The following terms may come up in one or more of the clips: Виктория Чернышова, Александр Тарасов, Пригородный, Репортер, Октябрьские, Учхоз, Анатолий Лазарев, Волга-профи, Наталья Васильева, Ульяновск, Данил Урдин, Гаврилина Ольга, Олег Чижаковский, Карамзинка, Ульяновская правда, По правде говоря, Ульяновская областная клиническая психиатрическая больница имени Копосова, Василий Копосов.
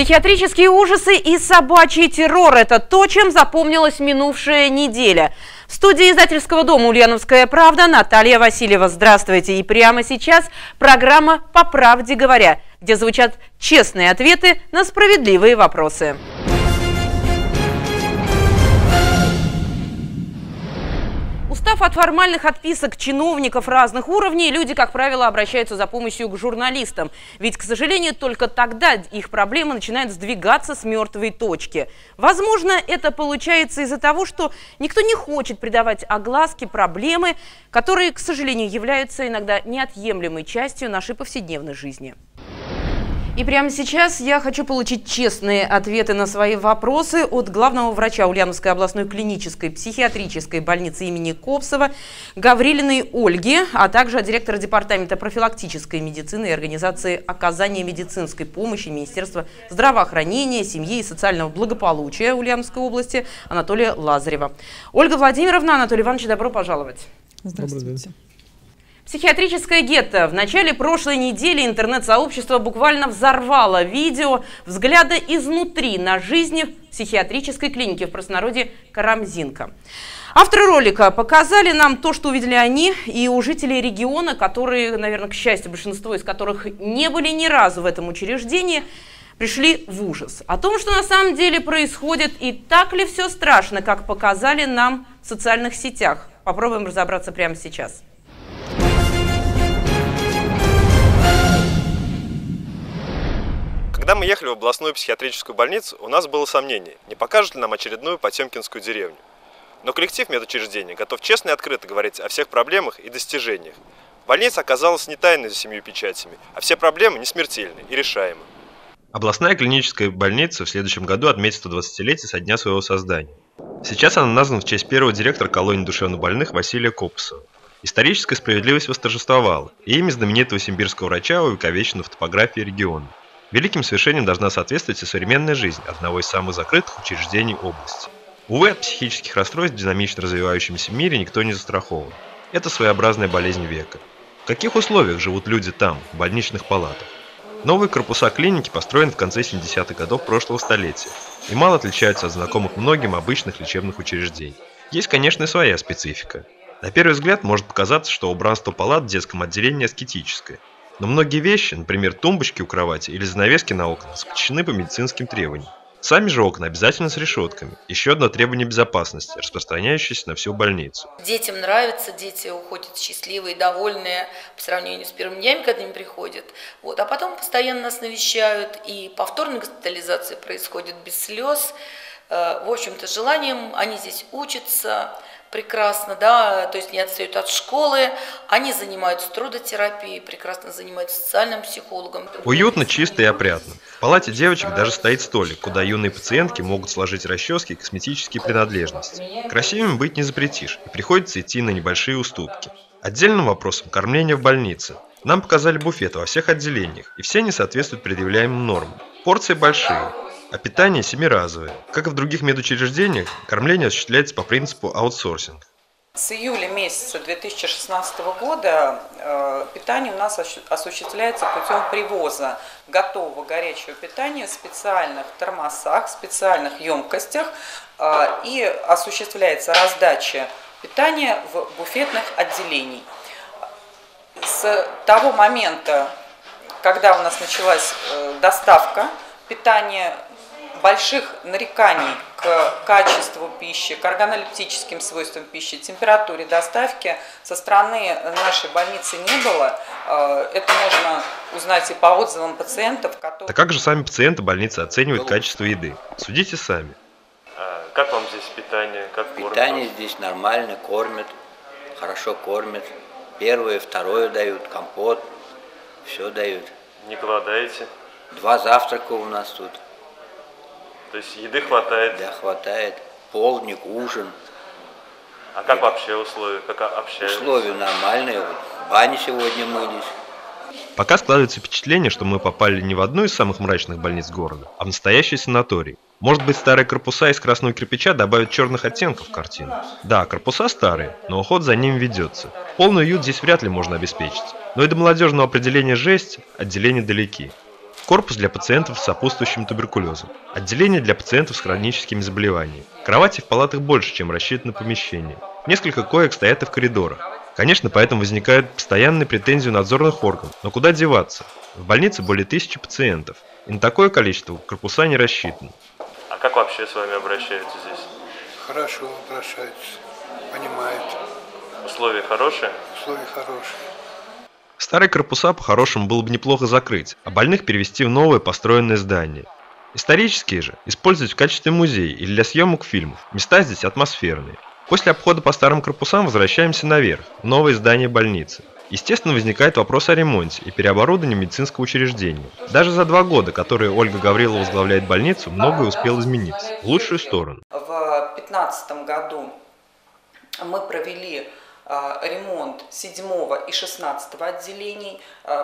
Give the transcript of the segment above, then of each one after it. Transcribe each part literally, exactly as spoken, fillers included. Психиатрические ужасы и собачий террор – это то, чем запомнилась минувшая неделя. В студии издательского дома «Ульяновская правда» Наталья Васильева. Здравствуйте! И прямо сейчас программа «По правде говоря», где звучат честные ответы на справедливые вопросы. Устав от формальных отписок чиновников разных уровней, люди, как правило, обращаются за помощью к журналистам. Ведь, к сожалению, только тогда их проблемы начинают сдвигаться с мертвой точки. Возможно, это получается из-за того, что никто не хочет придавать огласке проблемы, которые, к сожалению, являются иногда неотъемлемой частью нашей повседневной жизни. И прямо сейчас я хочу получить честные ответы на свои вопросы от главного врача Ульяновской областной клинической психиатрической больницы имени Копосова Гаврилиной Ольги, а также от директора департамента профилактической медицины и организации оказания медицинской помощи Министерства здравоохранения, семьи и социального благополучия Ульяновской области Анатолия Лазарева. Ольга Владимировна, Анатолий Иванович, добро пожаловать. Здравствуйте. Психиатрическое гетто. В начале прошлой недели интернет-сообщество буквально взорвало видео взгляда изнутри на жизнь в психиатрической клинике, в простонародье «Карамзинка». Авторы ролика показали нам то, что увидели они и у жителей региона, которые, наверное, к счастью, большинство из которых не были ни разу в этом учреждении, пришли в ужас. О том, что на самом деле происходит и так ли все страшно, как показали нам в социальных сетях. Попробуем разобраться прямо сейчас. Когда мы ехали в областную психиатрическую больницу, у нас было сомнение, не покажут ли нам очередную потемкинскую деревню. Но коллектив медучреждения готов честно и открыто говорить о всех проблемах и достижениях. Больница оказалась не тайной за семью печатями, а все проблемы не смертельны и решаемы. Областная клиническая больница в следующем году отметит сто двадцатилетие со дня своего создания. Сейчас она названа в честь первого директора колонии душевнобольных Василия Копосова. Историческая справедливость восторжествовала, и имя знаменитого симбирского врача увековечено в топографии региона. Великим свершением должна соответствовать и современная жизнь одного из самых закрытых учреждений области. Увы, от психических расстройств в динамично развивающемся мире никто не застрахован. Это своеобразная болезнь века. В каких условиях живут люди там, в больничных палатах? Новые корпуса клиники построены в конце семидесятых годов прошлого столетия и мало отличаются от знакомых многим обычных лечебных учреждений. Есть, конечно, и своя специфика. На первый взгляд может показаться, что убранство палат в детском отделении аскетическое. Но многие вещи, например, тумбочки у кровати или занавески на окна, запрещены по медицинским требованиям. Сами же окна обязательно с решетками. Еще одно требование безопасности, распространяющееся на всю больницу. Детям нравится, дети уходят счастливые, довольные по сравнению с первыми днями, когда они приходят. Вот. А потом постоянно нас навещают, и повторная госпитализация происходит без слез. В общем-то, желанием они здесь учатся. Прекрасно, да, то есть не отстают от школы, они занимаются трудотерапией, прекрасно занимаются социальным психологом. Уютно, чисто и опрятно. В палате девочек даже стоит столик, куда юные пациентки могут сложить расчески и косметические принадлежности. Красивыми быть не запретишь, и приходится идти на небольшие уступки. Отдельным вопросом – кормление в больнице. Нам показали буфеты во всех отделениях, и все не соответствуют предъявляемым нормам. Порции большие. А питание семиразовое. Как и в других медучреждениях, кормление осуществляется по принципу аутсорсинг. С июля месяца две тысячи шестнадцатого года э, питание у нас осуществляется путем привоза готового горячего питания в специальных тормозах, в специальных емкостях э, и осуществляется раздача питания в буфетных отделениях. С того момента, когда у нас началась э, доставка питания, больших нареканий к качеству пищи, к органолептическим свойствам пищи, температуре доставки со стороны нашей больницы не было. Это можно узнать и по отзывам пациентов. Которые... Да как же сами пациенты больницы оценивают качество еды? Судите сами. А как вам здесь питание? Как питание кормят? Здесь нормально, кормят, хорошо кормят. Первое, второе дают, компот, все дают. Не голодаете? Два завтрака у нас тут. То есть еды хватает? Да, хватает. Полдник, ужин. А как вообще условия? Как общаются? Условия нормальные. В бане сегодня мылись. Пока складывается впечатление, что мы попали не в одну из самых мрачных больниц города, а в настоящий санаторий. Может быть, старые корпуса из красного кирпича добавят черных оттенков в картину. Да, корпуса старые, но уход за ними ведется. Полный уют здесь вряд ли можно обеспечить. Но и до молодежного определения «жесть» отделения далеки. Корпус для пациентов с сопутствующим туберкулезом. Отделение для пациентов с хроническими заболеваниями. Кровати в палатах больше, чем рассчитано помещение. Несколько коек стоят и в коридорах. Конечно, поэтому возникают постоянные претензии у надзорных органов. Но куда деваться? В больнице более тысячи пациентов. И на такое количество корпуса не рассчитано. А как вообще с вами обращаются здесь? Хорошо обращаются. Понимают. Условия хорошие? Условия хорошие. Старые корпуса по-хорошему было бы неплохо закрыть, а больных перевести в новое построенное здание. Исторические же использовать в качестве музея или для съемок фильмов. Места здесь атмосферные. После обхода по старым корпусам возвращаемся наверх, в новое здание больницы. Естественно, возникает вопрос о ремонте и переоборудовании медицинского учреждения. Даже за два года, которые Ольга Гаврилова возглавляет больницу, многое успело измениться в лучшую сторону. В две тысячи пятнадцатом году мы провели ремонт седьмого и шестнадцатого отделений.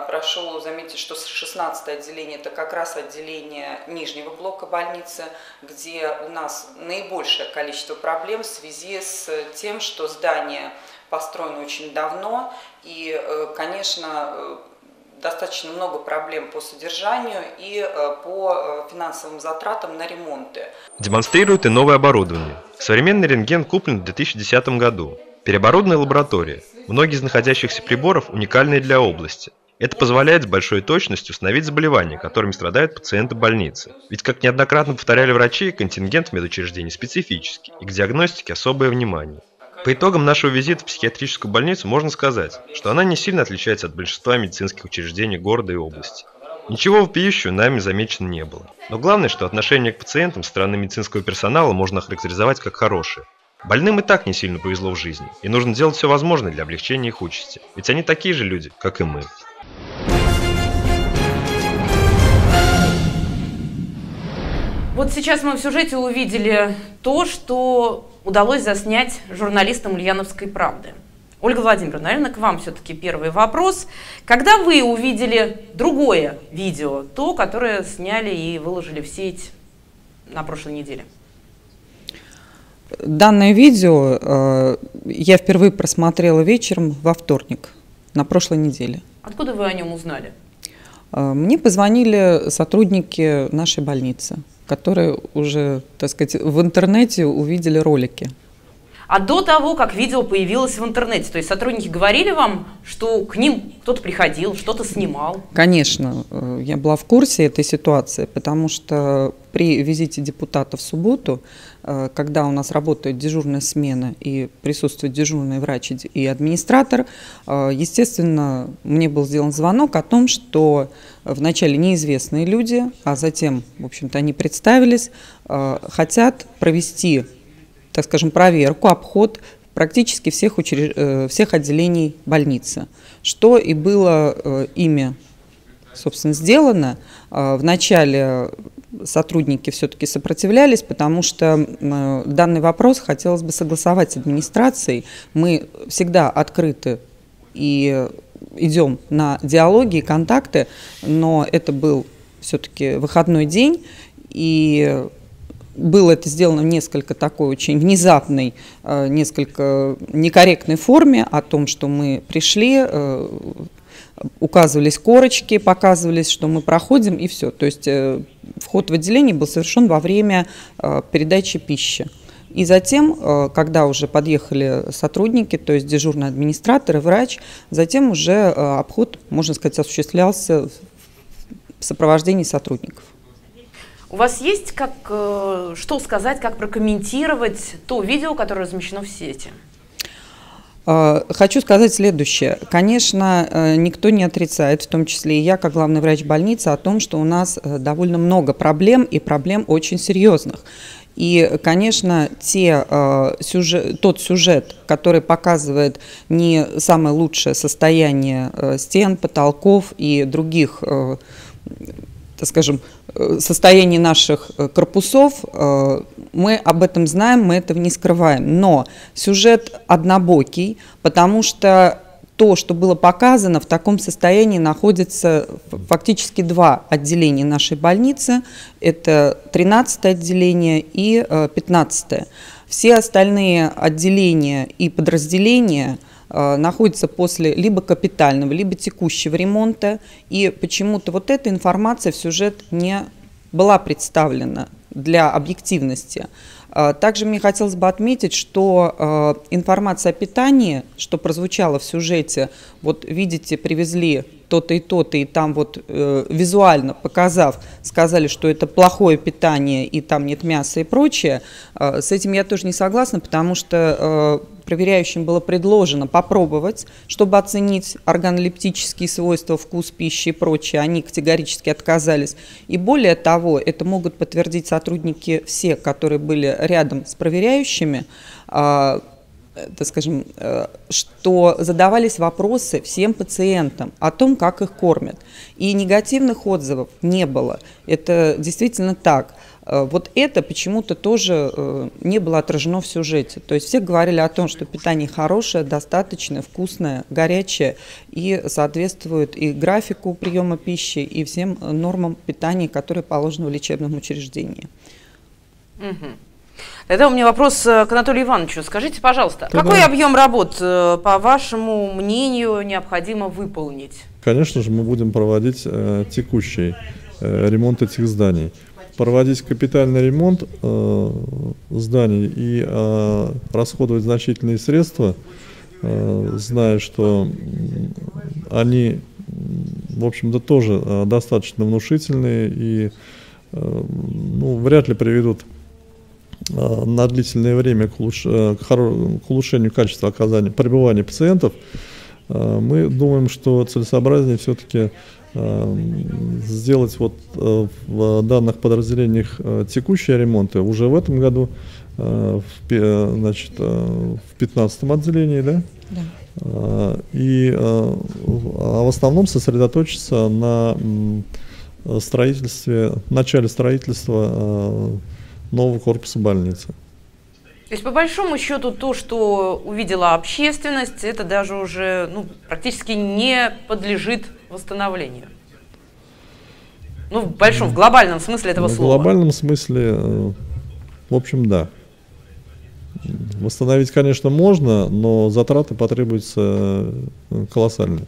Прошу заметить, что шестнадцатое отделение – это как раз отделение нижнего блока больницы, где у нас наибольшее количество проблем в связи с тем, что здание построено очень давно и, конечно, достаточно много проблем по содержанию и по финансовым затратам на ремонты. Демонстрирует и новое оборудование. Современный рентген куплен в две тысячи десятом году. Переоборудованная лаборатория. Многие из находящихся приборов уникальны для области. Это позволяет с большой точностью установить заболевания, которыми страдают пациенты больницы. Ведь, как неоднократно повторяли врачи, контингент медучреждений специфический и к диагностике особое внимание. По итогам нашего визита в психиатрическую больницу можно сказать, что она не сильно отличается от большинства медицинских учреждений города и области. Ничего вопиющего нами замечено не было. Но главное, что отношение к пациентам со стороны медицинского персонала можно охарактеризовать как хорошее. Больным и так не сильно повезло в жизни, и нужно делать все возможное для облегчения их участи, ведь они такие же люди, как и мы. Вот сейчас мы в сюжете увидели то, что удалось заснять журналистам «Ульяновской правды». Ольга Владимировна, наверное, к вам все-таки первый вопрос. Когда вы увидели другое видео, то, которое сняли и выложили в сеть на прошлой неделе? Данное видео э, я впервые просмотрела вечером во вторник, на прошлой неделе. Откуда вы о нем узнали? Э, мне позвонили сотрудники нашей больницы, которые уже, так сказать, в интернете увидели ролики. А до того, как видео появилось в интернете, то есть сотрудники говорили вам, что к ним кто-то приходил, что-то снимал? Конечно, э, я была в курсе этой ситуации, потому что при визите депутата в субботу, когда у нас работает дежурная смена и присутствует дежурный врач и администратор, естественно, мне был сделан звонок о том, что вначале неизвестные люди, а затем, в общем-то, они представились, хотят провести, так скажем, проверку, обход практически всех, учреж... всех отделений больницы, что и было ими, собственно, сделано. Вначале сотрудники все-таки сопротивлялись, потому что данный вопрос хотелось бы согласовать с администрацией. Мы всегда открыты и идем на диалоги и контакты, но это был все-таки выходной день, и было это сделано в несколько такой очень внезапной, несколько некорректной форме о том, что мы пришли, указывались корочки, показывались, что мы проходим, и все. То есть э, вход в отделение был совершен во время э, передачи пищи. И затем, э, когда уже подъехали сотрудники, то есть дежурный администратор и врач, затем уже э, обход, можно сказать, осуществлялся в сопровождении сотрудников. У вас есть как, э, что сказать, как прокомментировать то видео, которое размещено в сети? Хочу сказать следующее. Конечно, никто не отрицает, в том числе и я, как главный врач больницы, о том, что у нас довольно много проблем и проблем очень серьезных. И, конечно, те, сюжет, тот сюжет, который показывает не самое лучшее состояние стен, потолков и других, так скажем, состояние наших корпусов, мы об этом знаем, мы этого не скрываем. Но сюжет однобокий, потому что то, что было показано, в таком состоянии находятся фактически два отделения нашей больницы. Это тринадцатое отделение и пятнадцатое. Все остальные отделения и подразделения находится после либо капитального, либо текущего ремонта. И почему-то вот эта информация в сюжет не была представлена для объективности. Также мне хотелось бы отметить, что информация о питании, что прозвучало в сюжете, вот видите, привезли то-то и то-то, и там вот визуально показав, сказали, что это плохое питание, и там нет мяса и прочее, с этим я тоже не согласна, потому что проверяющим было предложено попробовать, чтобы оценить органолептические свойства, вкус пищи и прочее. Они категорически отказались. И более того, это могут подтвердить сотрудники все, которые были рядом с проверяющими, э, так скажем, э, что задавались вопросы всем пациентам о том, как их кормят. И негативных отзывов не было. Это действительно так. Вот это почему-то тоже не было отражено в сюжете. То есть все говорили о том, что питание хорошее, достаточное, вкусное, горячее и соответствует и графику приема пищи, и всем нормам питания, которые положены в лечебном учреждении. Угу. Тогда у меня вопрос к Анатолию Ивановичу. Скажите, пожалуйста, Тогда... какой объем работ, по вашему мнению, необходимо выполнить? Конечно же, мы будем проводить э, текущий э, ремонт этих зданий. Проводить капитальный ремонт э, зданий и э, расходовать значительные средства, э, зная, что они, в общем-то, тоже э, достаточно внушительные и э, ну, вряд ли приведут э, на длительное время к, улуш... к, хоро... к улучшению качества оказания пребывания пациентов, э, мы думаем, что целесообразнее все-таки сделать вот в данных подразделениях текущие ремонты уже в этом году, в, значит, в пятнадцатом отделении, да? Да. И а в основном сосредоточиться на строительстве, начале строительства нового корпуса больницы. То есть, по большому счету, то, что увидела общественность, это даже уже ну, практически не подлежит восстановлению. Ну, в большом, в глобальном смысле этого слова. В глобальном смысле, в общем, да. Восстановить, конечно, можно, но затраты потребуются колоссальные.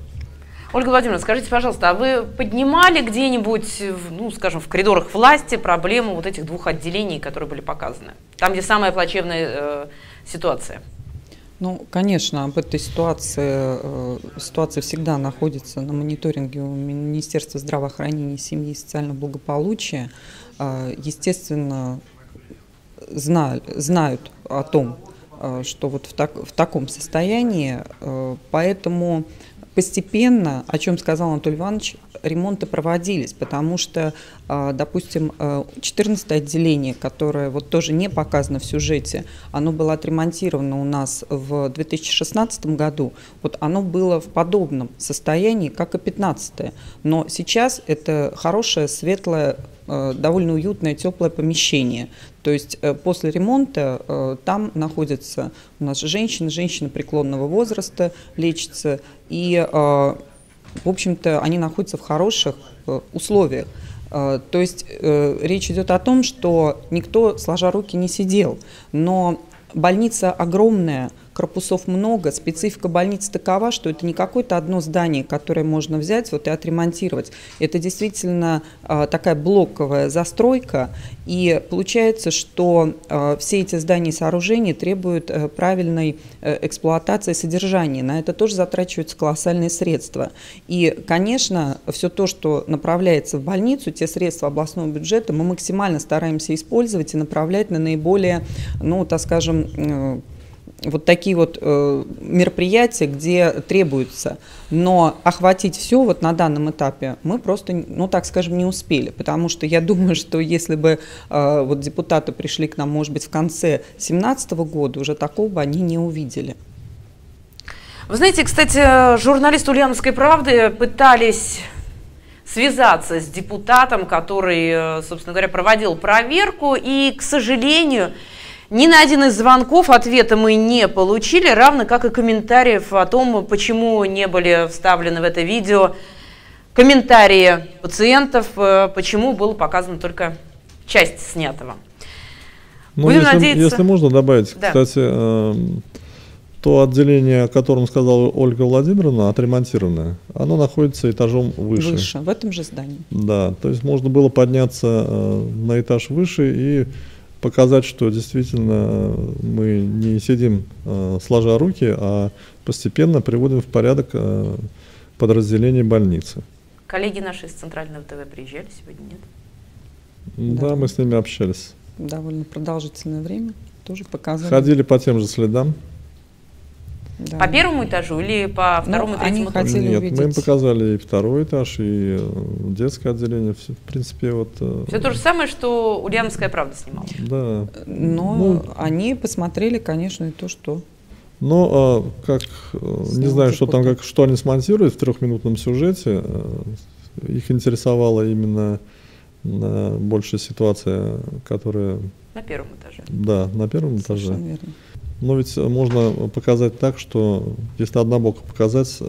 Ольга Владимировна, скажите, пожалуйста, а вы поднимали где-нибудь, ну, скажем, в коридорах власти проблему вот этих двух отделений, которые были показаны? Там, где самая плачевная э, ситуация. Ну, конечно, об этой ситуации, э, ситуация всегда находится на мониторинге у Министерства здравоохранения, семьи и социального благополучия. Э, естественно, зна, знают о том, э, что вот в, так, в таком состоянии, э, поэтому... Постепенно, о чем сказал Анатолий Иванович, ремонты проводились, потому что, допустим, четырнадцатое отделение, которое вот тоже не показано в сюжете, оно было отремонтировано у нас в две тысячи шестнадцатом году, вот оно было в подобном состоянии, как и пятнадцатое, но сейчас это хорошее, светлое, довольно уютное, теплое помещение. То есть после ремонта там находятся у нас женщины, женщины преклонного возраста лечатся, и, в общем-то, они находятся в хороших условиях. То есть речь идет о том, что никто, сложа руки, не сидел, но больница огромная, корпусов много, специфика больницы такова, что это не какое-то одно здание, которое можно взять вот и отремонтировать. Это действительно э, такая блоковая застройка, и получается, что э, все эти здания и сооружения требуют э, правильной э, эксплуатации и содержания. На это тоже затрачиваются колоссальные средства. И, конечно, все то, что направляется в больницу, те средства областного бюджета, мы максимально стараемся использовать и направлять на наиболее, ну, так скажем, э, вот такие вот э, мероприятия, где требуются. Но охватить все вот на данном этапе мы просто, ну так скажем, не успели. Потому что я думаю, что если бы э, вот депутаты пришли к нам, может быть, в конце две тысячи семнадцатого года, уже такого бы они не увидели. Вы знаете, кстати, журналисты «Ульяновской правды» пытались связаться с депутатом, который, собственно говоря, проводил проверку, и, к сожалению... Ни на один из звонков ответа мы не получили, равно как и комментариев о том, почему не были вставлены в это видео комментарии пациентов, почему было показано только часть снятого. Ну, будем если, надеяться... если можно добавить, да. Кстати, То отделение, о котором сказала Ольга Владимировна, отремонтированное, оно находится этажом выше. Выше, в этом же здании. Да, то есть можно было подняться на этаж выше и показать, что действительно мы не сидим сложа руки, а постепенно приводим в порядок подразделение больницы. Коллеги наши из Центрального ТВ приезжали сегодня, нет? Да, да, мы с ними общались. Довольно продолжительное время, тоже показали. Ходили по тем же следам. Да. По первому этажу или по второму, ну, третьему этажу? Нет, увидеть. Мы им показали и второй этаж, и детское отделение. Все, в принципе, вот... Все то же самое, что «Ульяновская правда» снимала. Да. Но ну, они посмотрели, конечно, и то, что... Но, как, не знаю, что там, как, что они смонтируют в трехминутном сюжете. Их интересовала именно больше ситуация, которая... На первом этаже. Да, на первом этаже. Совершенно верно. Но ведь можно показать так, что если однобоко показать,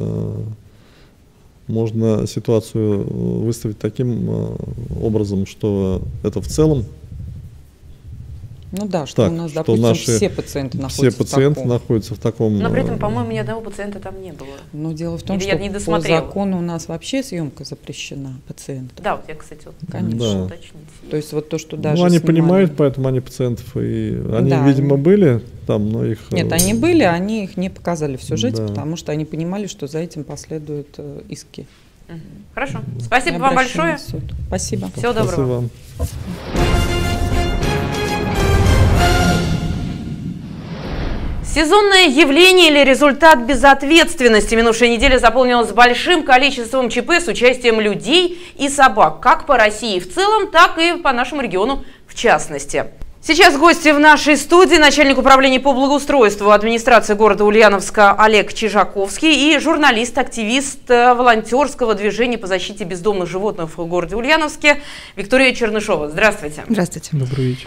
можно ситуацию выставить таким образом, что это в целом. Ну да, что так, у нас, допустим, наши, все пациенты находятся, все пациенты в, таком. находятся в таком... Но при этом, по-моему, ни одного пациента там не было. Но дело в том, Или что я не по закону у нас вообще съемка запрещена пациентов. Да, вот я, кстати, вот, конечно, да. То есть вот то, что даже... Ну, они снимали... понимают, поэтому они пациентов и... Они, да, видимо, они... были там, но их... Нет, они были, они их не показали в сюжете, да, потому что они понимали, что за этим последуют э, иски. Угу. Хорошо. Спасибо Я вам большое. Спасибо. Всего доброго. Спасибо. Сезонное явление или результат безответственности минувшей недели заполнилось большим количеством ЧП с участием людей и собак, как по России в целом, так и по нашему региону в частности. Сейчас гости в нашей студии: начальник управления по благоустройству администрации города Ульяновска Олег Чижаковский и журналист-активист волонтерского движения по защите бездомных животных в городе Ульяновске Виктория Чернышова. Здравствуйте. Здравствуйте. Добрый вечер.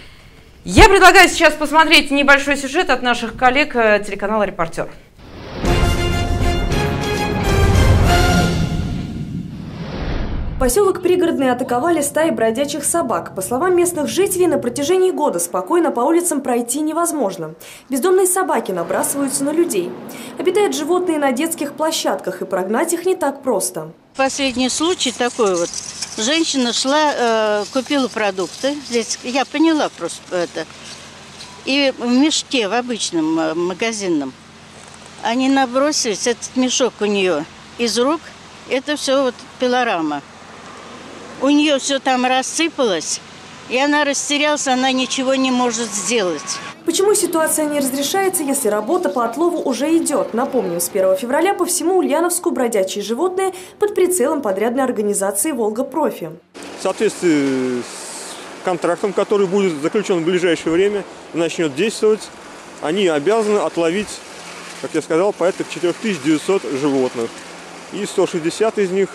Я предлагаю сейчас посмотреть небольшой сюжет от наших коллег телеканала «Репортер». Поселок Пригородный атаковали стаи бродячих собак. По словам местных жителей, на протяжении года спокойно по улицам пройти невозможно. Бездомные собаки набрасываются на людей. Обитают животные на детских площадках, и прогнать их не так просто. Последний случай такой вот. Женщина шла, э, купила продукты. Здесь я поняла просто это. И в мешке, в обычном магазинном, они набросились, этот мешок у нее из рук, это все вот пилорама. У нее все там рассыпалось, и она растерялась, она ничего не может сделать. Почему ситуация не разрешается, если работа по отлову уже идет? Напомним, с первого февраля по всему Ульяновску бродячие животные под прицелом подрядной организации «Волга-профи». В соответствии с контрактом, который будет заключен в ближайшее время, начнет действовать, они обязаны отловить, как я сказал, порядка четырёх тысяч девятисот животных. И сто шестьдесят из них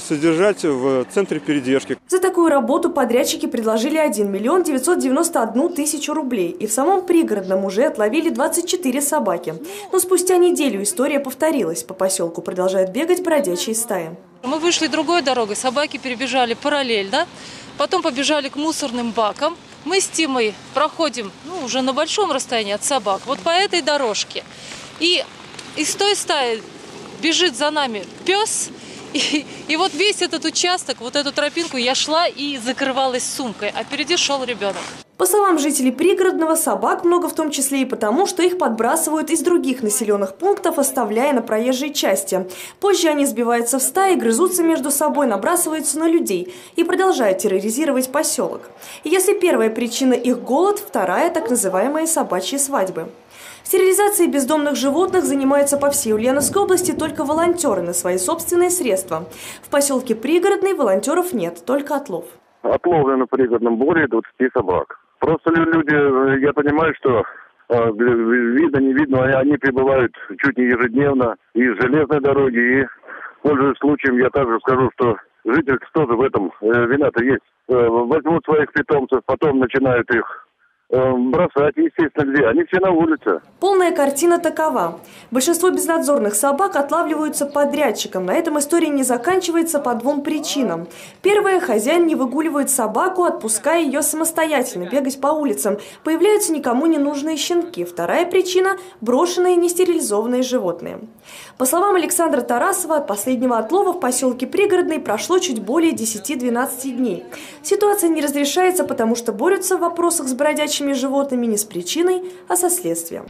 содержать в центре передержки. За такую работу подрядчики предложили один миллион девятьсот девяносто одну тысячу рублей. И в самом Пригородном уже отловили двадцать четыре собаки. Но спустя неделю история повторилась. По поселку продолжают бегать бродячие стаи. Мы вышли другой дорогой, собаки перебежали параллельно. Потом побежали к мусорным бакам. Мы с Тимой проходим, ну, уже на большом расстоянии от собак. Вот по этой дорожке. И из той стаи бежит за нами пес. И, и вот весь этот участок, вот эту тропинку я шла и закрывалась сумкой, а впереди шел ребенок. По словам жителей Пригородного, собак много в том числе и потому, что их подбрасывают из других населенных пунктов, оставляя на проезжей части. Позже они сбиваются в стаи, грызутся между собой, набрасываются на людей и продолжают терроризировать поселок. И если первая причина их голод, вторая – так называемые собачьи свадьбы. Стерилизацией бездомных животных занимаются по всей Ульяновской области только волонтеры на свои собственные средства. В поселке Пригородный волонтеров нет, только отлов. Отловлено в Пригородном более двадцати собак. Просто люди, я понимаю, что видно, не видно, они прибывают чуть не ежедневно из железной дороги. И, пользуясь случаем, я также скажу, что жители тоже в этом вина-то есть. Возьмут своих питомцев, потом начинают их бросать, естественно, где. Они все на улице. Полная картина такова. Большинство безнадзорных собак отлавливаются подрядчиком. На этом история не заканчивается по двум причинам. Первое, хозяин не выгуливает собаку, отпуская ее самостоятельно бегать по улицам. Появляются никому не нужные щенки. Вторая причина – брошенные нестерилизованные животные. По словам Александра Тарасова, от последнего отлова в поселке Пригородный прошло чуть более десяти-двенадцати дней. Ситуация не разрешается, потому что борются в вопросах с бродячими животными не с причиной, а со следствием.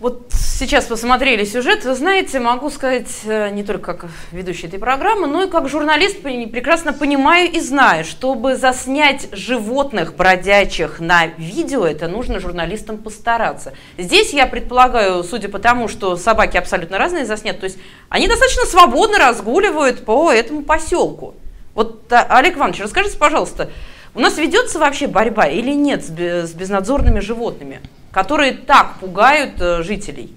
Вот сейчас посмотрели сюжет. Вы знаете, могу сказать, не только как ведущий этой программы, но и как журналист прекрасно понимаю и знаю, чтобы заснять животных бродячих на видео, это нужно журналистам постараться. Здесь, я предполагаю, судя по тому, что собаки абсолютно разные заснят, то есть они достаточно свободно разгуливают по этому поселку. Вот, Олег Иванович, расскажите, пожалуйста, у нас ведется вообще борьба или нет с безнадзорными животными, которые так пугают э, жителей?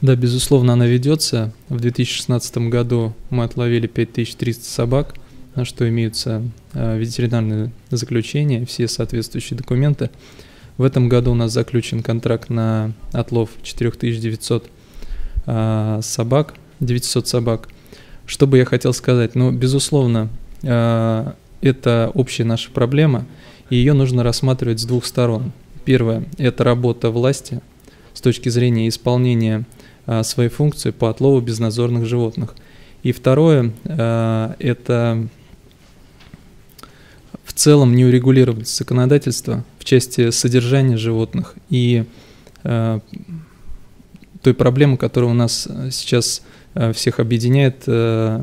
Да, безусловно, она ведется. В две тысячи шестнадцатом году мы отловили пять тысяч триста собак, на что имеются э, ветеринарные заключения, все соответствующие документы. В этом году у нас заключен контракт на отлов четырёх тысяч девятисот э, собак, девятисот собак. Что бы я хотел сказать? Ну, безусловно, э, это общая наша проблема, и ее нужно рассматривать с двух сторон. Первое – это работа власти с точки зрения исполнения а, своей функции по отлову безнадзорных животных. И второе а, – это в целом неурегулированность законодательства в части содержания животных и а, той проблемы, которая у нас сейчас а, всех объединяет, а,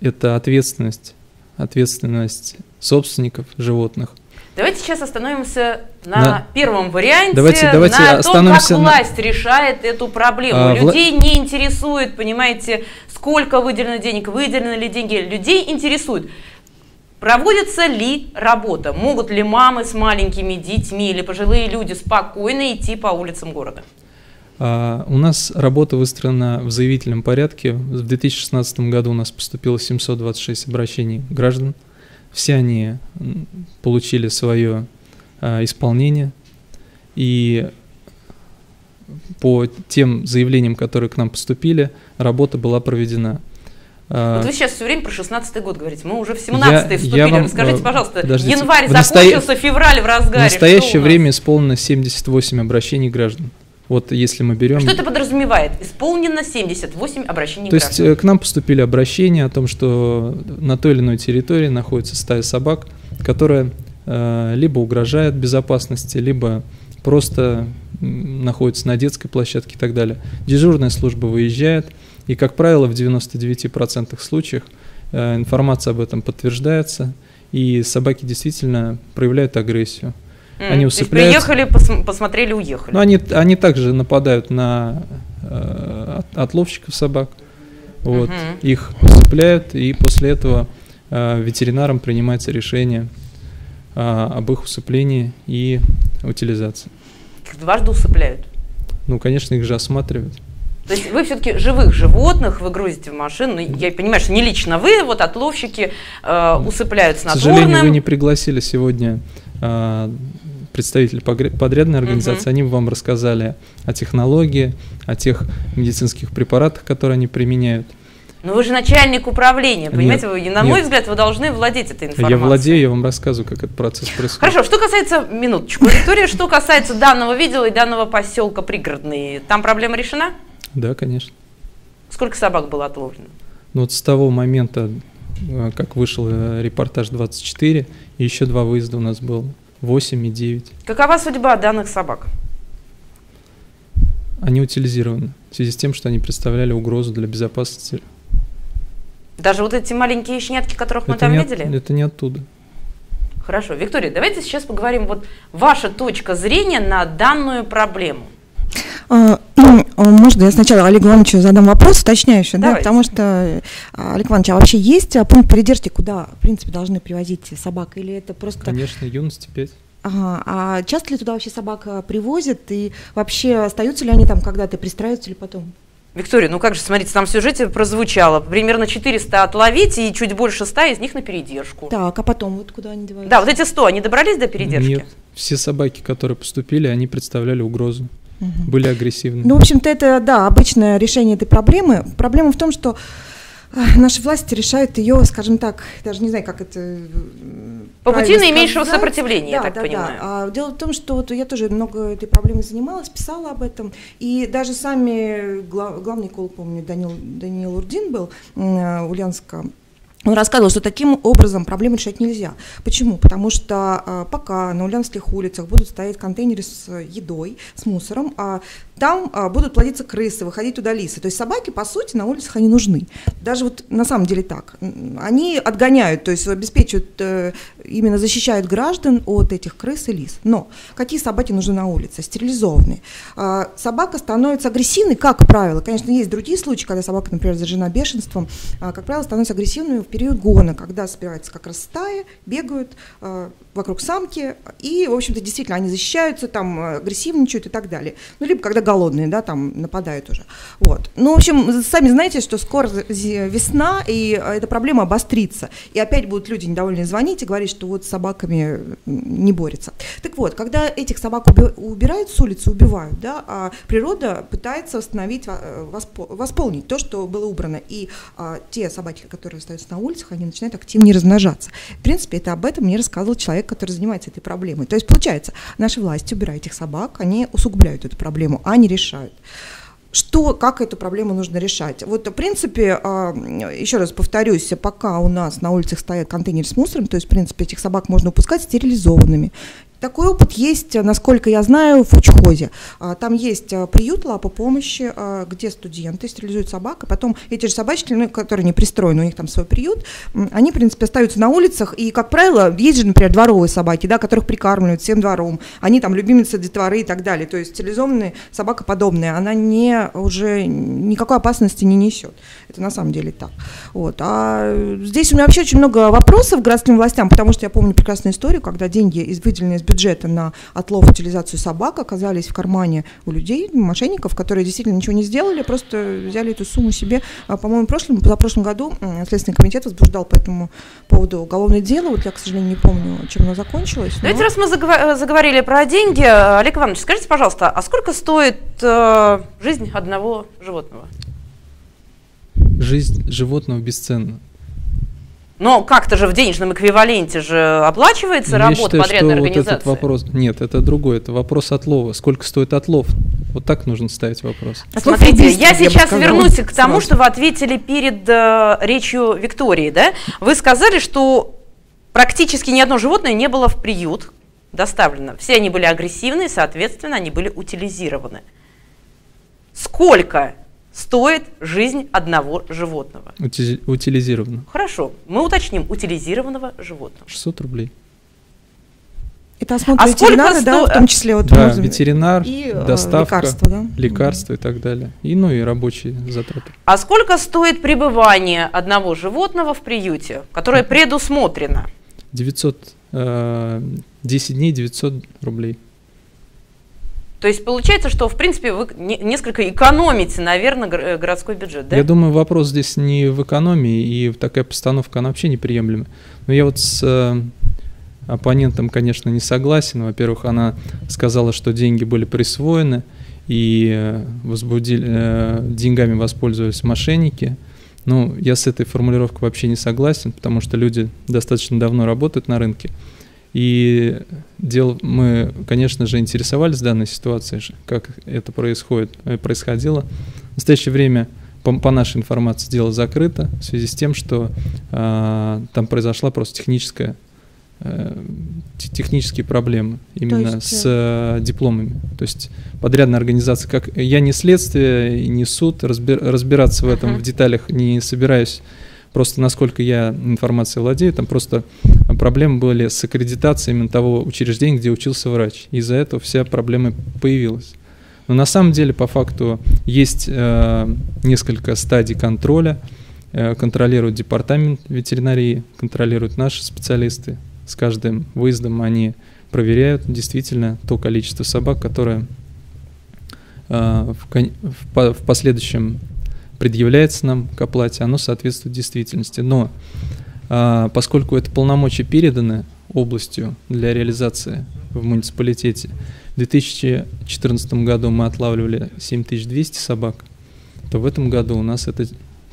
это ответственность, ответственность собственников животных. Давайте сейчас остановимся на, на... первом варианте, давайте, давайте на том, как власть на... решает эту проблему. А, людей вла... не интересует, понимаете, сколько выделено денег, выделены ли деньги. Людей интересует, проводится ли работа, могут ли мамы с маленькими детьми или пожилые люди спокойно идти по улицам города. А, у нас работа выстроена в заявительном порядке. В две тысячи шестнадцатом году у нас поступило семьсот двадцать шесть обращений граждан. Все они получили свое а, исполнение, и по тем заявлениям, которые к нам поступили, работа была проведена. Вот вы сейчас все время про шестнадцатый год говорите, мы уже в семнадцатый вступили. Я вам, расскажите, пожалуйста, подождите, январь закончился, настоя... февраль в разгаре. В настоящее время исполнено семьдесят восемь обращений граждан. Вот если мы берем... Что это подразумевает? Исполнено семьдесят восемь обращений граждан. То есть к нам поступили обращения о том, что на той или иной территории находится стая собак, которая э, либо угрожает безопасности, либо просто находится на детской площадке и так далее. Дежурная служба выезжает, и, как правило, в девяноста девяти процентах случаев э, информация об этом подтверждается, и собаки действительно проявляют агрессию. Они усыпляются. Приехали, пос посмотрели, уехали. Но они, они также нападают на э, от, отловщиков собак, вот, угу. Их усыпляют, и после этого э, ветеринарам принимается решение э, об их усыплении и утилизации. Их дважды усыпляют? Ну, конечно, их же осматривают. То есть вы все-таки живых животных вы грузите в машину, я понимаю, что не лично вы, вот отловщики э, усыпляют снотворным. К сожалению, вы не пригласили сегодня... Э, представители подрядной организации, mm-hmm. они вам рассказали о технологии, о тех медицинских препаратах, которые они применяют. Но вы же начальник управления, понимаете, нет, вы, на мой нет. взгляд, вы должны владеть этой информацией. Я владею, я вам рассказываю, как этот процесс происходит. Хорошо, что касается, минуточку, Виктория, что касается данного видео и данного поселка Пригородный, там проблема решена? Да, конечно. Сколько собак было отловлено? Ну вот с того момента, как вышел репортаж двадцать четыре, еще два выезда у нас было. восемь и девять. Какова судьба данных собак? Они утилизированы в связи с тем, что они представляли угрозу для безопасности. Даже вот эти маленькие щенятки, которых это мы там от, видели? Это не оттуда. Хорошо. Виктория, давайте сейчас поговорим. Вот ваша точка зрения на данную проблему. Может, я сначала Олегу Ивановичу задам вопрос уточняющий, да, потому что, Олег Иванович, а вообще есть пункт передержки, куда, в принципе, должны привозить собак, или это просто… Конечно, юность пять. Ага, а часто ли туда вообще собак привозят, и вообще остаются ли они там когда-то, пристраиваются ли потом? Виктория, ну как же, смотрите, там в сюжете прозвучало, примерно четыреста отловить и чуть больше ста из них на передержку. Так, а потом вот куда они деваются? Да, вот эти сто, они добрались до передержки? Нет, все собаки, которые поступили, они представляли угрозу. Угу. Были агрессивны. Ну, в общем-то, это, да, обычное решение этой проблемы. Проблема в том, что наши власти решают ее, скажем так, даже не знаю, как это... По пути наименьшего сопротивления, да, я так да, понимаю. Да. А дело в том, что вот я тоже много этой проблемой занималась, писала об этом. И даже сами, глав, главный эколог, помню, Данил, Данил Урдин был, Ульяновская. Он рассказывал, что таким образом проблему решать нельзя. Почему? Потому что а, пока на Ульяновских улицах будут стоять контейнеры с едой, с мусором, а там а, будут плодиться крысы, выходить туда лисы. То есть собаки, по сути, на улицах они нужны. Даже вот на самом деле так. Они отгоняют, то есть обеспечивают, э, именно защищают граждан от этих крыс и лис. Но какие собаки нужны на улице? Стерилизованные. А, собака становится агрессивной, как правило. Конечно, есть другие случаи, когда собака, например, заражена бешенством, а, как правило, становится агрессивной в период гона, когда собираются как раз стаи, бегают э, вокруг самки, и, в общем-то, действительно, они защищаются, там, агрессивничают и так далее. Ну, либо когда голодные, да, там, нападают уже. Вот. Ну, в общем, сами знаете, что скоро весна, и эта проблема обострится. И опять будут люди недовольны звонить и говорить, что вот с собаками не борется. Так вот, когда этих собак убирают с улицы, убивают, да, а природа пытается восстановить, восполнить то, что было убрано. И а, те собаки, которые остаются на улице, улицах, они начинают активнее размножаться. В принципе, это об этом мне рассказывал человек, который занимается этой проблемой. То есть, получается, наши власти, убирая этих собак, они усугубляют эту проблему, а не решают. Что, как эту проблему нужно решать? Вот, в принципе, еще раз повторюсь, пока у нас на улицах стоят контейнеры с мусором, то есть, в принципе, этих собак можно упускать стерилизованными. Такой опыт есть, насколько я знаю, в Учхозе. Там есть приют лапа помощи, где студенты стерилизуют собак, и потом эти же собачки, ну, которые не пристроены, у них там свой приют, они, в принципе, остаются на улицах, и, как правило, есть же, например, дворовые собаки, да, которых прикармливают всем двором, они там любимицы детворы и так далее, то есть стерилизованная собака подобная, она не, уже никакой опасности не несет. Это на самом деле так. Вот. А здесь у меня вообще очень много вопросов к городским властям, потому что я помню прекрасную историю, когда деньги, выделенные из бюджета на отлов и утилизацию собак, оказались в кармане у людей, мошенников, которые действительно ничего не сделали, просто взяли эту сумму себе. По-моему, в прошлом, позапрошлом году Следственный комитет возбуждал по этому поводу уголовное дело. Вот я, к сожалению, не помню, чем оно закончилось. Но... Давайте, раз мы заговорили про деньги, Олег Иванович, скажите, пожалуйста, а сколько стоит э, жизнь одного животного? Жизнь животного бесценна. Но как-то же в денежном эквиваленте же оплачивается работа подрядной организации. Вот этот вопрос, нет, это другой, это вопрос отлова. Сколько стоит отлов? Вот так нужно ставить вопрос. Смотрите, я сейчас вернусь к тому, что вы ответили перед э, речью Виктории, да? Вы сказали, что практически ни одно животное не было в приют доставлено. Все они были агрессивны, соответственно, они были утилизированы. Сколько стоит жизнь одного животного? Ути- утилизированного. Хорошо, мы уточним, утилизированного животного. шестьсот рублей. Это осмотр а ветеринара, сколько сто... да, в том числе вот да, ветеринар, и, доставка, лекарства, да? лекарства и так далее. И, ну и рабочие затраты. А сколько стоит пребывание одного животного в приюте, которое предусмотрено? девятьсот, десять дней, девятьсот рублей. То есть получается, что, в принципе, вы несколько экономите, наверное, городской бюджет, да? Я думаю, вопрос здесь не в экономии, и такая постановка, она вообще неприемлема. Но я вот с э, оппонентом, конечно, не согласен. Во-первых, она сказала, что деньги были присвоены, и возбудили, э, деньгами воспользовались мошенники. Ну, я с этой формулировкой вообще не согласен, потому что люди достаточно давно работают на рынке. И дел, мы, конечно же, интересовались данной ситуацией, как это происходит, происходило. В настоящее время, по, по нашей информации, дело закрыто в связи с тем, что э, там произошла просто техническая, э, технические проблемы именно есть... с э, дипломами. То есть подрядная организация, как я не следствие, не суд, разбир, разбираться в этом uh-huh. в деталях не собираюсь. Просто, насколько я информацией владею, там просто проблемы были с аккредитацией именно того учреждения, где учился врач. Из-за этого вся проблема появилась. Но на самом деле, по факту, есть э, несколько стадий контроля. Э, контролирует департамент ветеринарии, контролируют наши специалисты. С каждым выездом они проверяют действительно то количество собак, которое в, в, в последующем предъявляется нам к оплате, оно соответствует действительности. Но поскольку это полномочия переданы областью для реализации в муниципалитете, в две тысячи четырнадцатом году мы отлавливали семь тысяч двести собак, то в этом году у нас это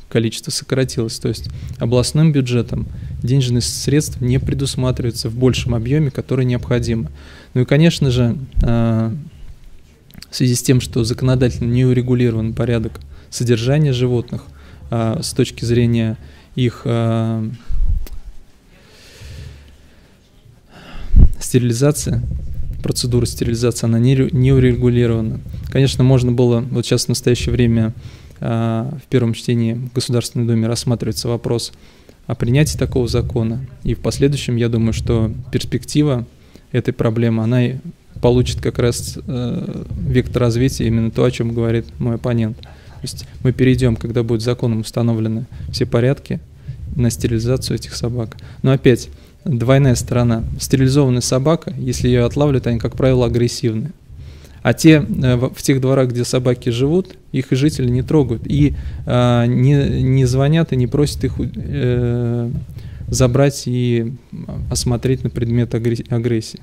количество сократилось. То есть областным бюджетом денежные средства не предусматриваются в большем объеме, который необходимо. Ну и, конечно же, в связи с тем, что законодательно не урегулирован порядок содержания животных с точки зрения их стерилизации, процедура стерилизации, она не урегулирована. Конечно, можно было, вот сейчас в настоящее время в первом чтении в Государственной Думе рассматривается вопрос о принятии такого закона, и в последующем, я думаю, что перспектива этой проблемы, она и получит как раз вектор развития, именно то, о чем говорит мой оппонент. То есть мы перейдем, когда будут законом установлены все порядки, на стерилизацию этих собак. Но опять, двойная сторона. Стерилизованная собака, если ее отлавливают, они, как правило, агрессивны. А те, в тех дворах, где собаки живут, их и жители не трогают. И э, не, не звонят и не просят их э, забрать и осмотреть на предмет агрессии.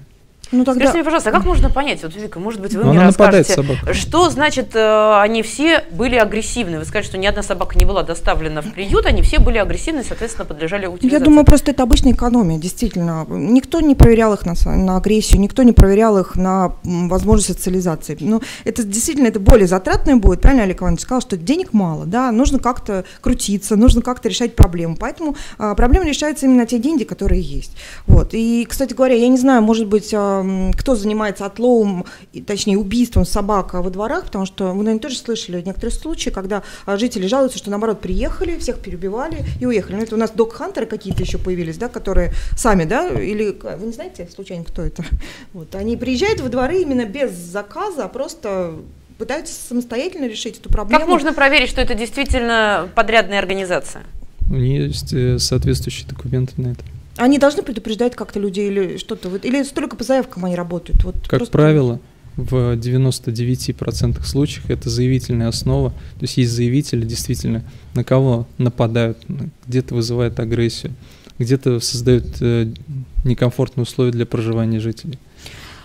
Ну, тогда... Скажите мне, пожалуйста, а как можно понять, вот, Вика, может быть, вы Но мне расскажете, что значит э, они все были агрессивны? Вы скажете, что ни одна собака не была доставлена в приют, они все были агрессивны, соответственно, подлежали утилизации. Я думаю, просто это обычная экономия, действительно. Никто не проверял их на, на агрессию, никто не проверял их на возможность социализации. Но это действительно, это более затратное будет, правильно Олег Иванович сказал, что денег мало, да, нужно как-то крутиться, нужно как-то решать проблему. Поэтому э, проблема решается именно те деньги, которые есть. Вот. И, кстати говоря, я не знаю, может быть... кто занимается отловом, точнее убийством собак во дворах, потому что вы, наверное, тоже слышали некоторые случаи, когда жители жалуются, что наоборот приехали, всех перебивали и уехали. Ну, это у нас дог-хантеры какие-то еще появились, да, которые сами, да, или вы не знаете случайно, кто это? Вот, они приезжают во дворы именно без заказа, а просто пытаются самостоятельно решить эту проблему. Как можно проверить, что это действительно подрядная организация? У нее есть соответствующие документы на это. Они должны предупреждать как-то людей или что-то? Или столько по заявкам они работают? Вот как просто... правило, в девяноста девяти процентах случаев это заявительная основа. То есть есть заявители, действительно, на кого нападают, где-то вызывают агрессию, где-то создают некомфортные условия для проживания жителей.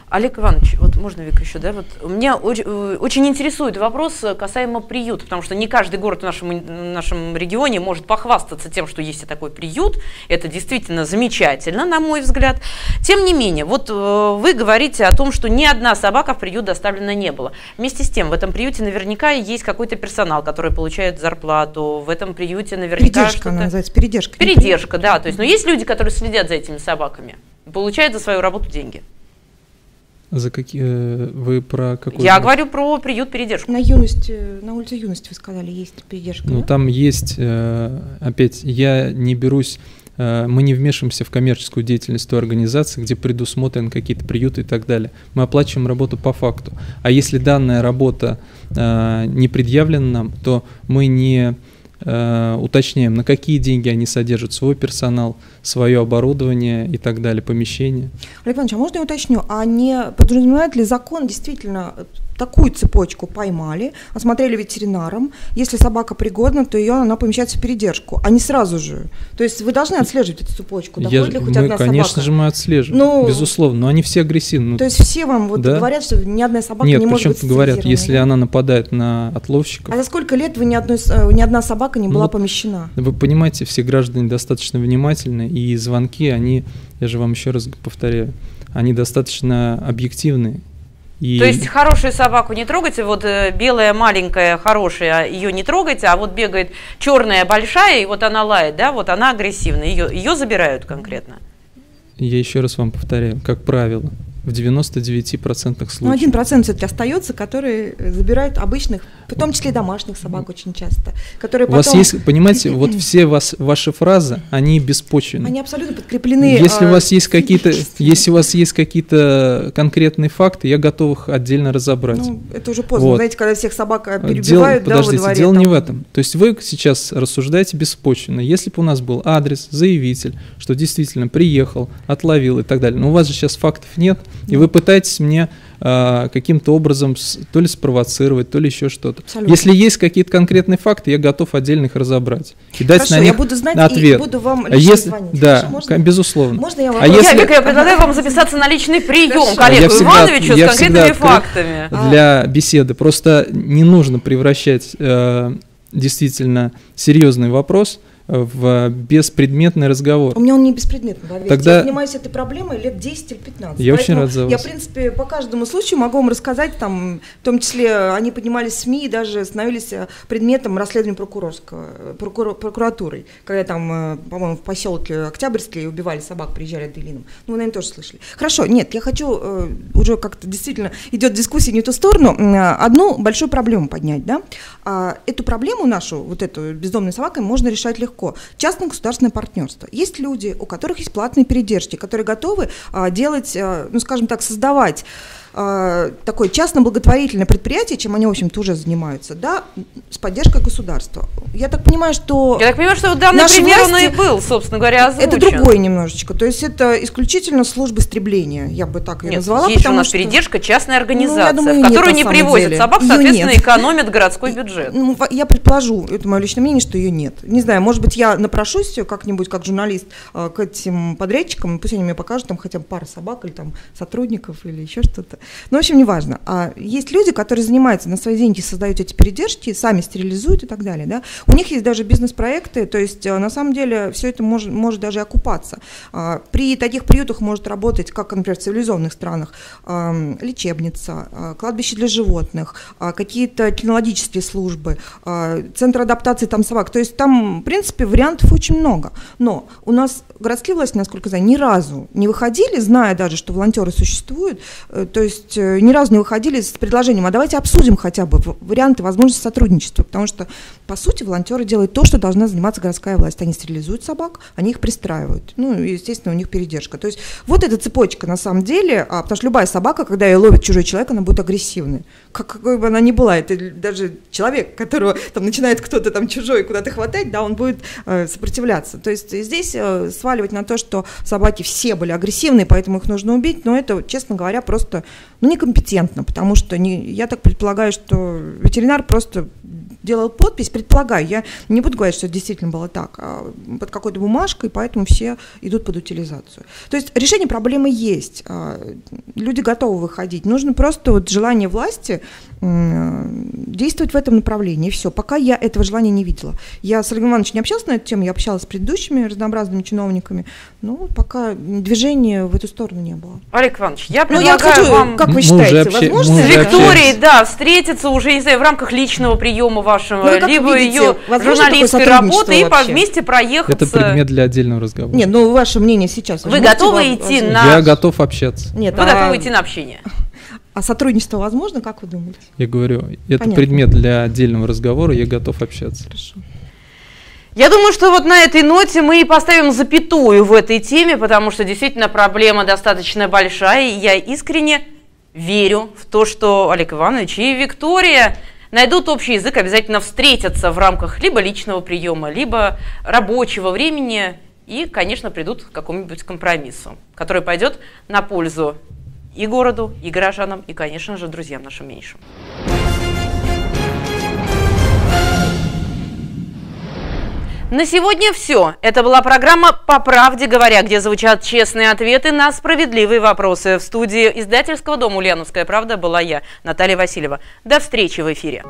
Олег Иванович, вот можно, Вика, еще, да, вот меня очень, очень интересует вопрос касаемо приюта, потому что не каждый город в нашем, в нашем регионе может похвастаться тем, что есть и такой приют, это действительно замечательно, на мой взгляд. Тем не менее, вот вы говорите о том, что ни одна собака в приют доставлена не была. Вместе с тем, в этом приюте наверняка есть какой-то персонал, который получает зарплату, в этом приюте наверняка... Передержка, она называется, передержка. Передержка, да, то есть, но есть люди, которые следят за этими собаками, получают за свою работу деньги. За какие вы про какой? Я говорю про приют передержку. На юности, на улице Юности вы сказали, есть передержка. Ну да? Там есть, опять, я не берусь, мы не вмешиваемся в коммерческую деятельность той организации, где предусмотрены какие-то приюты и так далее. Мы оплачиваем работу по факту. А если данная работа не предъявлена нам, то мы не уточняем, на какие деньги они содержат свой персонал, свое оборудование и так далее, помещение. Олег Иванович, а можно я уточню, а не подразумевает ли закон действительно такую цепочку? Поймали, осмотрели ветеринаром, если собака пригодна, то ее она помещается в передержку, а не сразу же. То есть вы должны отслеживать эту цепочку, доходит ли хоть одна собака? Конечно же мы отслеживаем, ну, безусловно, но они все агрессивны. То есть все вам вот да? говорят, что ни одна собака Нет, не может быть социализирована? Нет, причем говорят, если она нападает на отловщиков. А за сколько лет вы ни, одной, ни одна собака не была ну, помещена? Вы понимаете, все граждане достаточно внимательны, и звонки, они, я же вам еще раз повторяю, они достаточно объективны. И... То есть хорошую собаку не трогайте, вот белая маленькая хорошая, ее не трогайте, а вот бегает черная большая, и вот она лает, да, вот она агрессивна, ее, ее забирают конкретно. Я еще раз вам повторяю, как правило, в девяноста девяти процентах случаев. Ну, один процент все-таки остается, которые забирают обычных, в том числе домашних собак очень часто. Которые потом... У вас есть, понимаете, вот все вас, ваши фразы, они беспочвенны. Они абсолютно подкреплены. Если а... у вас есть какие-то, если у вас есть какие-то конкретные факты, я готов их отдельно разобрать. Ну, это уже поздно, вот. Знаете, когда всех собак перебивают, дело, да, подождите, во дворе, дело там... не в этом. То есть вы сейчас рассуждаете беспочвенно. Если бы у нас был адрес, заявитель, что действительно приехал, отловил и так далее, но у вас же сейчас фактов нет, и вы пытаетесь мне э, каким-то образом с, то ли спровоцировать, то ли еще что-то. Если есть какие-то конкретные факты, я готов отдельно их разобрать и дать Хорошо, на них я буду знать ответ. И буду вам лично если, звонить. Да, Хорошо, можно? безусловно. Можно я вам а если... я, я предлагаю вам записаться на личный прием к Олегу Ивановичу с конкретными фактами. Для а. беседы просто не нужно превращать э, действительно серьезный вопрос в беспредметный разговор. У меня он не беспредметный, Олег. Тогда... Я занимаюсь этой проблемой лет десять или пятнадцать. Я очень рад за вас. Я, в принципе, по каждому случаю могу вам рассказать, там, в том числе они поднимались в СМИ и даже становились предметом расследования прокурорского, прокур, прокуратурой, когда там, по-моему, в поселке Октябрьские убивали собак, приезжали Делином. Ну, вы, наверное, тоже слышали. Хорошо, нет, я хочу, уже как-то действительно идет дискуссия не в ту сторону, одну большую проблему поднять, да? Эту проблему нашу, вот эту бездомную собаку, можно решать легко. Частно-государственное партнерство. Есть люди, у которых есть платные передержки, которые готовы а, делать, а, ну, скажем так, создавать а, такое частно-благотворительное предприятие, чем они, в общем-то, уже занимаются, да, с поддержкой государства. Я так понимаю, что... Я так понимаю, что данный пример он и был, собственно говоря, озвучен. Это другое немножечко. То есть это исключительно служба истребления, я бы так ее Нет, назвала. Есть у нас что... передержка частной организации, ну, думаю, в которую нет, не привозят деле. собак, ее соответственно, нет. экономят городской бюджет. И, ну, я предположу, это мое личное мнение, что ее нет. Не знаю, может быть, я напрошусь как-нибудь как журналист к этим подрядчикам, пусть они мне покажут там хотя бы пару собак или там сотрудников или еще что-то. Ну, в общем, неважно. А есть люди, которые занимаются, на свои деньги создают эти передержки, сами стерилизуют и так далее. Да? У них есть даже бизнес-проекты, то есть на самом деле все это может, может даже окупаться. При таких приютах может работать, как, например, в цивилизованных странах, лечебница, кладбище для животных, какие-то кинологические службы, центр адаптации там собак. То есть там, в принципе, вариантов очень много, но у нас городские власти, насколько я знаю, ни разу не выходили, зная даже, что волонтеры существуют, то есть ни разу не выходили с предложением, а давайте обсудим хотя бы варианты возможности сотрудничества, потому что, по сути, волонтеры делают то, что должна заниматься городская власть. Они стерилизуют собак, они их пристраивают, ну, естественно, у них передержка. То есть вот эта цепочка, на самом деле, потому что любая собака, когда ее ловит чужой человек, она будет агрессивной, какой бы она ни была, это даже человек, которого там начинает кто-то там чужой куда-то хватать, да, он будет сопротивляться. То есть здесь сваливать на то, что собаки все были агрессивны, поэтому их нужно убить, но это, честно говоря, просто ну, некомпетентно, потому что не, я так предполагаю, что ветеринар просто делал подпись, предполагаю, я не буду говорить, что это действительно было так, а под какой-то бумажкой, поэтому все идут под утилизацию. То есть решение проблемы есть, люди готовы выходить, нужно просто вот желание власти действовать в этом направлении, и все. Пока я этого желания не видела. Я с Олегом Ивановичем не общалась на эту тему, я общалась с предыдущими разнообразными чиновниками, но пока движения в эту сторону не было. Олег Иванович, я предлагаю ну, я хочу, вам... Как вы считаете, общ... возможно? С Викторией, да, встретиться уже, не знаю, в рамках личного приема вашего, ну, либо видите, ее журналистской работы и вообще вместе проехаться. Это предмет для отдельного разговора. Нет, ну ваше мнение сейчас. Вы, вы готовы идти вам... на... Я готов общаться. Нет, вы а... готовы идти на общение? А сотрудничество возможно, как вы думаете? Я говорю, это Понятно. предмет для отдельного разговора, я готов общаться. Хорошо. Я думаю, что вот на этой ноте мы и поставим запятую в этой теме, потому что действительно проблема достаточно большая, и я искренне верю в то, что Олег Иванович и Виктория найдут общий язык, обязательно встретятся в рамках либо личного приема, либо рабочего времени и, конечно, придут к какому-нибудь компромиссу, который пойдет на пользу и городу, и горожанам, и, конечно же, друзьям нашим меньшим. На сегодня все. Это была программа «По правде говоря», где звучат честные ответы на справедливые вопросы. В студии издательского дома «Ульяновская правда» была я, Наталья Васильева. До встречи в эфире.